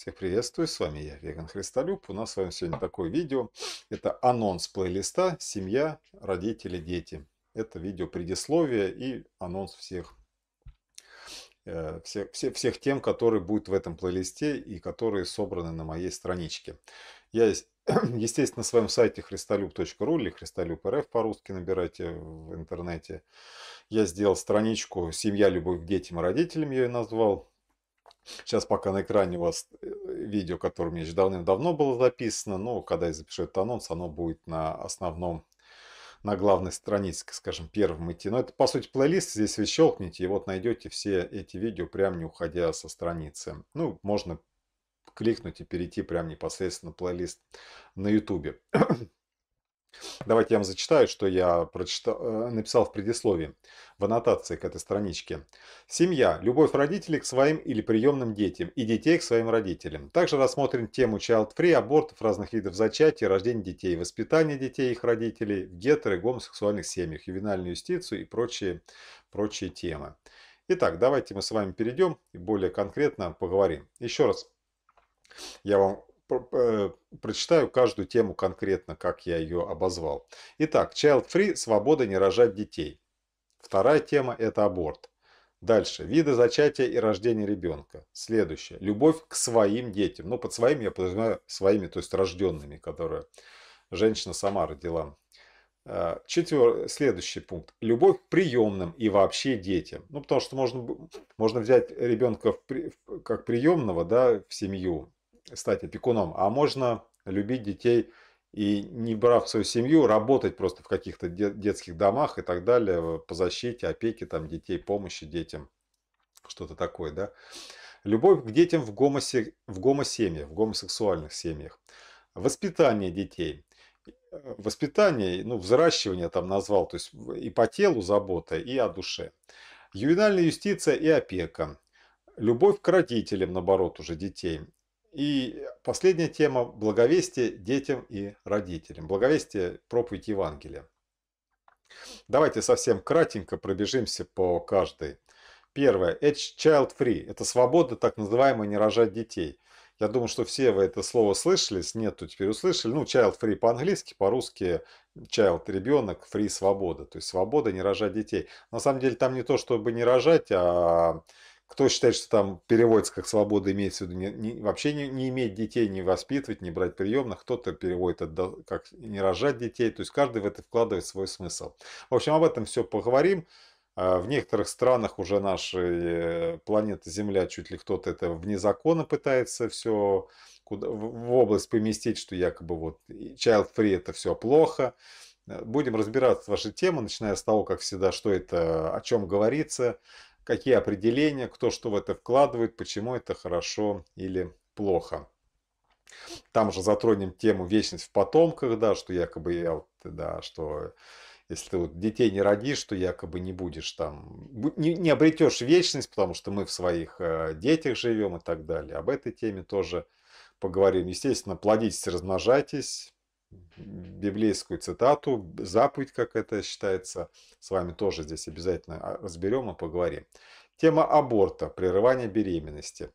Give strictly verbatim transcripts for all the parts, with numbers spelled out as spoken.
Всех приветствую, с вами я, Веган Христолюб. У нас с вами сегодня такое видео. Это анонс плейлиста «Семья, родители, дети». Это видео предисловие и анонс всех, э, всех, всех, всех тем, которые будут в этом плейлисте и которые собраны на моей страничке. Я, естественно, на своем сайте христолюб точка ру или христолюб точка рф по-русски набирайте в интернете. Я сделал страничку «Семья, любовь к детям и родителям», я ее назвал. Сейчас пока на экране у вас видео, которое у меня еще давным-давно было записано, но когда я запишу этот анонс, оно будет на основном, на главной странице, скажем, первым идти. Но это, по сути, плейлист, здесь вы щелкните, и вот найдете все эти видео, прям не уходя со страницы. Ну, можно кликнуть и перейти прям непосредственно на плейлист на YouTube. Давайте я вам зачитаю, что я прочитал, написал в предисловии, в аннотации к этой страничке. Семья. Любовь родителей к своим или приемным детям и детей к своим родителям. Также рассмотрим тему child-free, абортов, разных видов зачатия, рождения детей, воспитания детей и их родителей в гетеро- и гомосексуальных семьях, ювенальную юстицию и прочие, прочие темы. Итак, давайте мы с вами перейдем и более конкретно поговорим. Еще раз я вам прочитаю каждую тему конкретно, как я ее обозвал. Итак, child-free – свобода не рожать детей. Вторая тема – это аборт. Дальше. Виды зачатия и рождения ребенка. Следующее. Любовь к своим детям. Ну, под своими я подразумеваю своими, то есть рожденными, которые женщина сама родила. Четвертый, следующий пункт. Любовь к приемным и вообще детям. Ну, потому что можно, можно взять ребенка в, как приемного, да, в семью, стать опекуном, а можно любить детей и, не брав свою семью, работать просто в каких-то детских домах и так далее, по защите, опеке там, детей, помощи детям, что-то такое, да. Любовь к детям в, гомосе, в гомосемьях, в гомосексуальных семьях. Воспитание детей. Воспитание, ну, взращивание там назвал, то есть и по телу забота, и о душе. Ювенальная юстиция и опека. Любовь к родителям, наоборот, уже детей. И последняя тема – благовестие детям и родителям. Благовестие, проповедь Евангелия. Давайте совсем кратенько пробежимся по каждой. Первое – это child-free. Это свобода, так называемая, не рожать детей. Я думаю, что все вы это слово слышали, нет, то теперь услышали. Ну, child-free по-английски, по-русски child – ребенок, free – свобода. То есть свобода не рожать детей. На самом деле там не то, чтобы не рожать, а… Кто считает, что там переводится как «свобода», имеется в виду не, не, вообще не, не иметь детей, не воспитывать, не брать приемных. Кто-то переводит это как «не рожать детей». То есть каждый в это вкладывает свой смысл. В общем, об этом все поговорим. В некоторых странах уже нашей планеты Земля чуть ли кто-то это вне закона пытается все куда, в область поместить, что якобы вот child-free – это все плохо. Будем разбираться с вашей темой, начиная с того, как всегда, что это, о чем говорится, какие определения, кто что в это вкладывает, почему это хорошо или плохо. Там же затронем тему вечность в потомках, да, что якобы я, да, что если ты вот детей не родишь, то якобы не будешь там, не, не обретешь вечность, потому что мы в своих детях живем и так далее. Об этой теме тоже поговорим. Естественно, плодитесь, размножайтесь. Библейскую цитату, заповедь, как это считается, с вами тоже здесь обязательно разберем и поговорим. Тема аборта, прерывание беременности.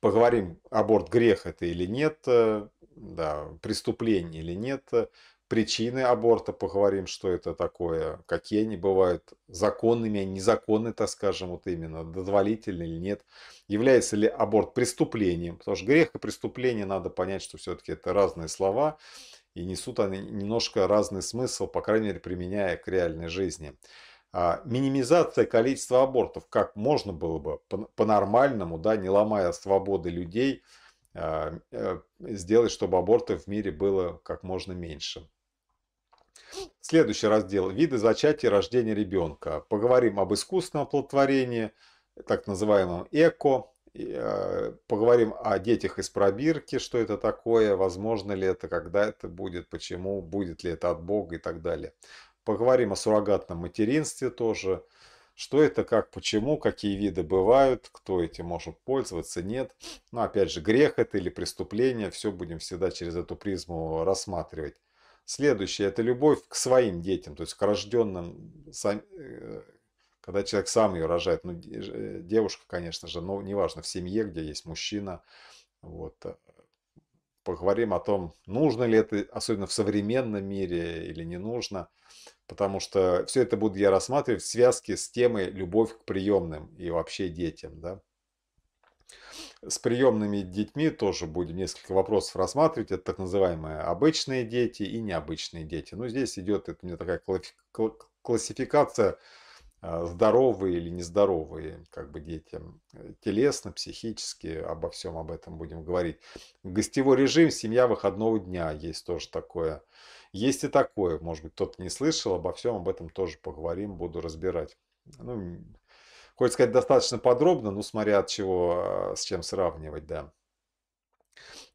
Поговорим, аборт грех это или нет, да, преступление или нет, причины аборта, поговорим, что это такое, какие они бывают, законными, незаконны, так скажем, вот именно, дозволительны или нет, является ли аборт преступлением, потому что грех и преступление, надо понять, что все-таки это разные слова, и несут они немножко разный смысл, по крайней мере, применяя к реальной жизни. Минимизация количества абортов, как можно было бы по-нормальному, да, не ломая свободы людей, сделать, чтобы абортов в мире было как можно меньше. Следующий раздел – виды зачатия и рождения ребенка. Поговорим об искусственном оплодотворении, так называемом эко. Поговорим о детях из пробирки, что это такое, возможно ли это, когда это будет, почему, будет ли это от Бога и так далее. Поговорим о суррогатном материнстве тоже. Что это, как, почему, какие виды бывают, кто этим может пользоваться, нет. Но опять же, грех это или преступление, все будем всегда через эту призму рассматривать. Следующее – это любовь к своим детям, то есть к рожденным, Когда человек сам ее рожает, ну, девушка, конечно же, но неважно, в семье, где есть мужчина. Вот. Поговорим о том, нужно ли это, особенно в современном мире, или не нужно. Потому что все это буду я рассматривать в связке с темой «Любовь к приемным» и вообще детям. Да? С приемными детьми тоже будем несколько вопросов рассматривать. Это так называемые обычные дети и необычные дети. Ну, здесь идет это у меня такая классификация: здоровые или нездоровые как бы дети. Телесно, психически, обо всем об этом будем говорить. Гостевой режим, семья выходного дня, есть тоже такое. Есть и такое, может быть, кто-то не слышал, обо всем об этом тоже поговорим, буду разбирать. Ну, хоть сказать достаточно подробно, но смотря от чего, с чем сравнивать, да.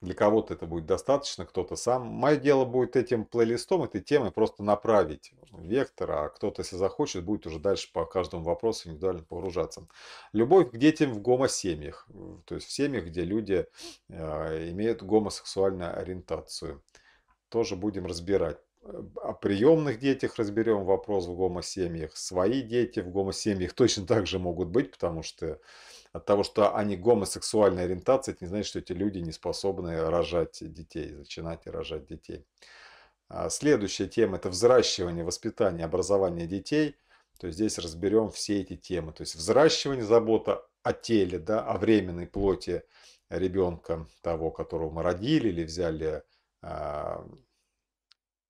Для кого-то это будет достаточно, кто-то сам. Мое дело будет этим плейлистом, этой темой просто направить вектор, а кто-то, если захочет, будет уже дальше по каждому вопросу индивидуально погружаться. Любовь к детям в гомосемьях, то есть в семьях, где люди имеют гомосексуальную ориентацию. Тоже будем разбирать. О приемных детях разберем вопрос в гомосемьях. Свои дети в гомосемьях точно так же могут быть, потому что от того, что они гомосексуальной ориентации, это не значит, что эти люди не способны рожать детей, зачинать и рожать детей. Следующая тема – это взращивание, воспитание, образование детей. То есть здесь разберем все эти темы. То есть взращивание, забота о теле, да, о временной плоти ребенка, того, которого мы родили или взяли,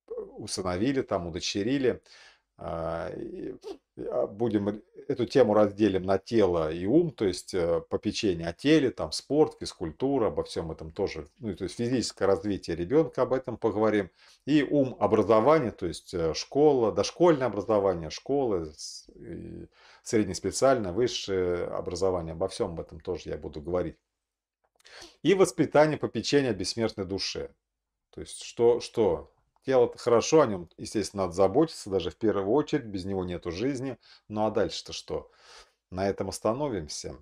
усыновили, там, удочерили. Будем эту тему разделим на тело и ум, то есть попечение о теле, там спорт, физкультура, обо всем этом тоже, ну, то есть физическое развитие ребенка, об этом поговорим. И ум, образование, то есть школа, дошкольное образование, школы, среднеспециальное, высшее образование, обо всем об этом тоже я буду говорить. И воспитание, попечение о бессмертной душе. То есть что, что? Тело-то хорошо, о нем, естественно, надо заботиться, даже в первую очередь, без него нету жизни. Ну а дальше-то что? На этом остановимся.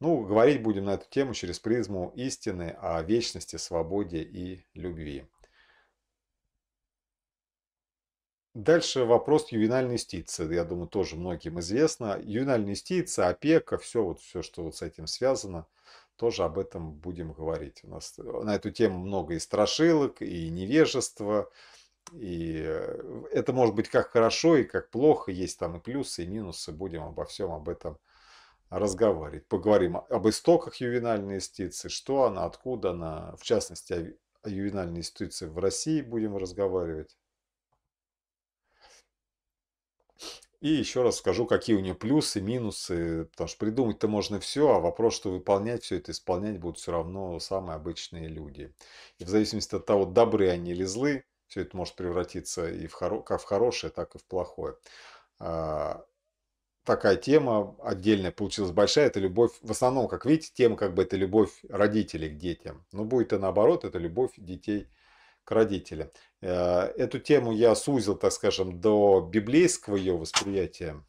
Ну, говорить будем на эту тему через призму истины о вечности, свободе и любви. Дальше вопрос ювенальной юстиции. Я думаю, тоже многим известно. Ювенальная юстиция, опека, все, вот, все что вот с этим связано. Тоже об этом будем говорить. У нас на эту тему много и страшилок, и невежества. И это может быть как хорошо, и как плохо. Есть там и плюсы, и минусы. Будем обо всем об этом разговаривать. Поговорим об истоках ювенальной юстиции. Что она, откуда она. В частности, о ювенальной юстиции в России будем разговаривать. И еще раз скажу, какие у нее плюсы, минусы. Потому что придумать-то можно все, а вопрос, что выполнять все это, исполнять будут все равно самые обычные люди. И в зависимости от того, добры они или злы, все это может превратиться и в хоро- как в хорошее, так и в плохое. А, такая тема отдельная получилась большая. Это любовь, в основном, как видите, тема как бы это любовь родителей к детям. Но будет и наоборот, это любовь детей к родителям. Эту тему я сузил, так скажем, до библейского ее восприятия.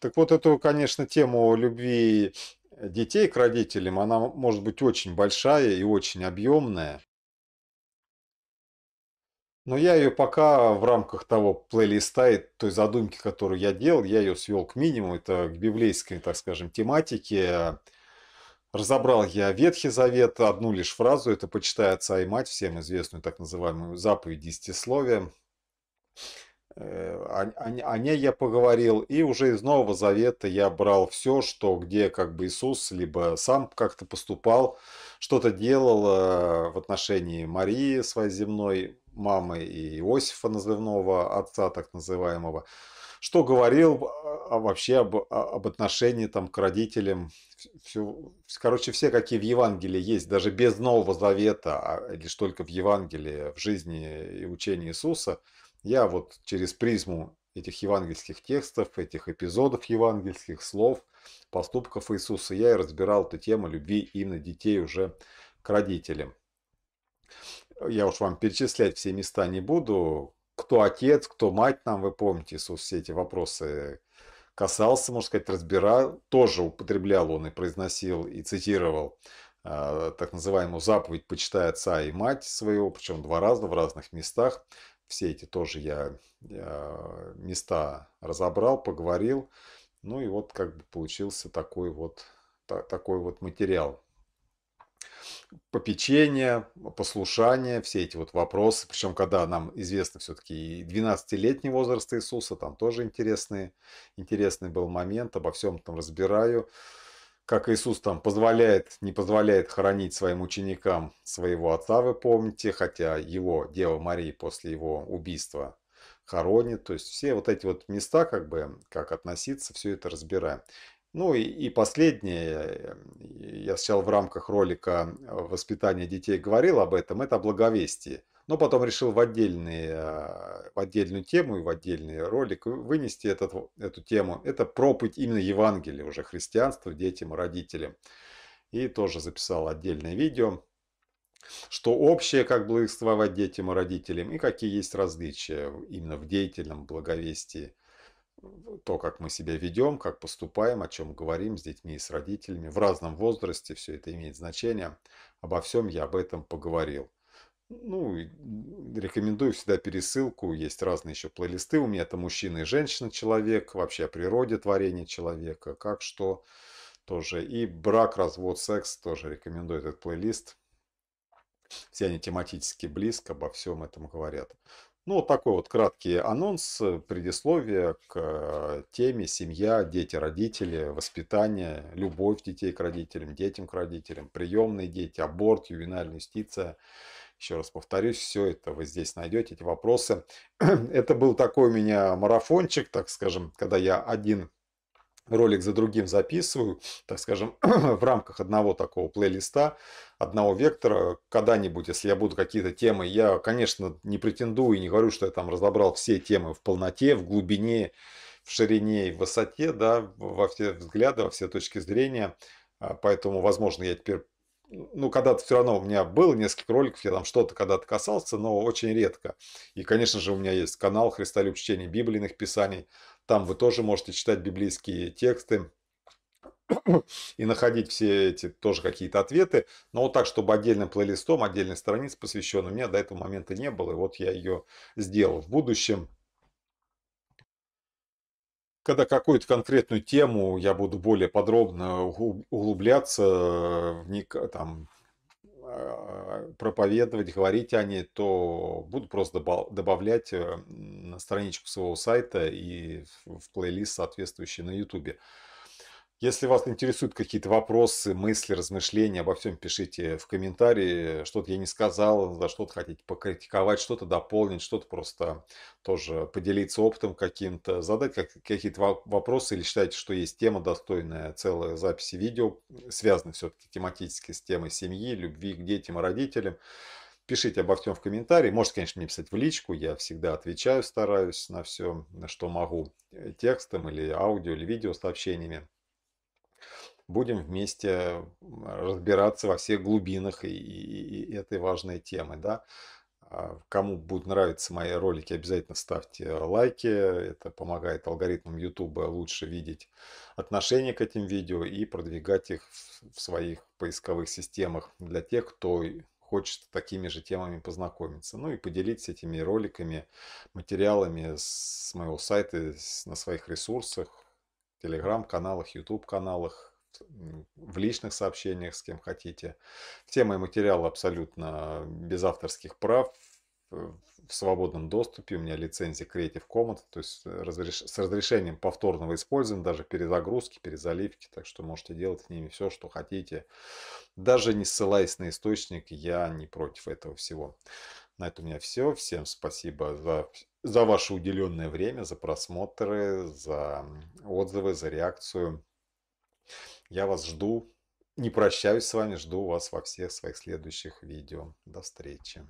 Так вот, эту, конечно, тему любви детей к родителям, она может быть очень большая и очень объемная. Но я ее пока в рамках того плейлиста и той задумки, которую я делал, я ее свел к минимуму. Это к библейской, так скажем, тематике. Разобрал я Ветхий Завет, одну лишь фразу, это «Почитай отца и мать», всем известную так называемую заповедь десятисловия. О, о, о ней я поговорил, и уже из Нового Завета я брал все, что где как бы Иисус либо сам как-то поступал, что-то делал в отношении Марии, своей земной мамы, и Иосифа, назывного отца так называемого. Что говорил вообще об, об отношении там, к родителям. Все, короче, все, какие в Евангелии есть, даже без Нового Завета, а лишь только в Евангелии, в жизни и учении Иисуса, я вот через призму этих евангельских текстов, этих эпизодов евангельских, слов, поступков Иисуса, я и разбирал эту тему любви именно детей уже к родителям. Я уж вам перечислять все места не буду. Кто отец, кто мать нам, вы помните, Иисус все эти вопросы касался, можно сказать, разбирал, тоже употреблял он и произносил, и цитировал э, так называемую заповедь «Почитай отца и мать своего», причем два раза в разных местах. все эти тоже я места разобрал, поговорил. Ну и вот как бы получился такой вот, та, такой вот материал. Попечение, послушание, все эти вот вопросы. Причем, когда нам известно все-таки и двенадцатилетний возраст Иисуса, там тоже интересный, интересный был момент. Обо всем там разбираю. Как Иисус там позволяет, не позволяет хоронить своим ученикам своего отца, вы помните. Хотя его Дева Мария после его убийства хоронит. То есть все вот эти вот места, как бы, как относиться, все это разбираем. Ну и, и последнее, я сначала в рамках ролика «Воспитание детей» говорил об этом, это о благовестии. Но потом решил в, отдельный, в отдельную тему и в отдельный ролик вынести этот, эту тему. Это проповедь именно Евангелия, уже христианству, детям и родителям. И тоже записал отдельное видео, что общее, как благовествовать детям и родителям, и какие есть различия именно в деятельном благовестии. То, как мы себя ведем, как поступаем, о чем говорим с детьми и с родителями. В разном возрасте все это имеет значение. Обо всем я об этом поговорил. Ну, рекомендую всегда пересылку. Есть разные еще плейлисты. У меня это мужчина и женщина, человек. Вообще о природе творения человека. Как что тоже. И брак, развод, секс тоже рекомендую этот плейлист. Все они тематически близко обо всем этом говорят. Ну, вот такой вот краткий анонс, предисловие к теме «Семья, дети, родители, воспитание, любовь детей к родителям, детям к родителям, приемные дети, аборт, ювенальная юстиция». Еще раз повторюсь, все это вы здесь найдете, эти вопросы. Это был такой у меня марафончик, так скажем, когда я один ролик за другим записываю, так скажем, в рамках одного такого плейлиста, одного вектора. Когда-нибудь, если я буду какие-то темы, я, конечно, не претендую и не говорю, что я там разобрал все темы в полноте, в глубине, в ширине и в высоте, да, во все взгляды, во все точки зрения. Поэтому, возможно, я теперь... Ну, когда-то все равно у меня было несколько роликов, я там что-то когда-то касался, но очень редко. И, конечно же, у меня есть канал «Христолюб. Чтение библейных писаний». Там вы тоже можете читать библейские тексты и находить все эти тоже какие-то ответы. Но вот так, чтобы отдельным плейлистом, отдельной страницей посвященной, у меня до этого момента не было. И вот я ее сделал в будущем. Когда какую-то конкретную тему я буду более подробно углубляться, там, проповедовать, говорить о ней, то буду просто добавлять на страничку своего сайта и в плейлист, соответствующий на YouTube. Если вас интересуют какие-то вопросы, мысли, размышления, обо всем пишите в комментарии. Что-то я не сказал, за что-то хотите покритиковать, что-то дополнить, что-то просто тоже поделиться опытом каким-то, задать какие-то вопросы или считаете, что есть тема достойная, целая запись видео, связанная все-таки тематически с темой семьи, любви к детям и родителям. Пишите обо всем в комментарии. Можете, конечно, мне писать в личку. Я всегда отвечаю, стараюсь на все, на что могу. Текстом или аудио, или видео сообщениями. Будем вместе разбираться во всех глубинах и, и, и этой важной темы. Да? Кому будут нравиться мои ролики, обязательно ставьте лайки. Это помогает алгоритмам YouTube лучше видеть отношение к этим видео и продвигать их в своих поисковых системах для тех, кто хочет такими же темами познакомиться. Ну и поделитесь этими роликами, материалами с моего сайта, на своих ресурсах, Телеграм-каналах, YouTube-каналах, в личных сообщениях, с кем хотите. Все мои материалы абсолютно без авторских прав, в свободном доступе. У меня лицензия Creative Commons, то есть разреш... с разрешением повторного использования, даже перезагрузки, перезаливки. Так что можете делать с ними все, что хотите. Даже не ссылаясь на источник, я не против этого всего. На этом у меня все. Всем спасибо за... за ваше уделенное время, за просмотры, за отзывы, за реакцию. Я вас жду, не прощаюсь с вами, жду вас во всех своих следующих видео. До встречи!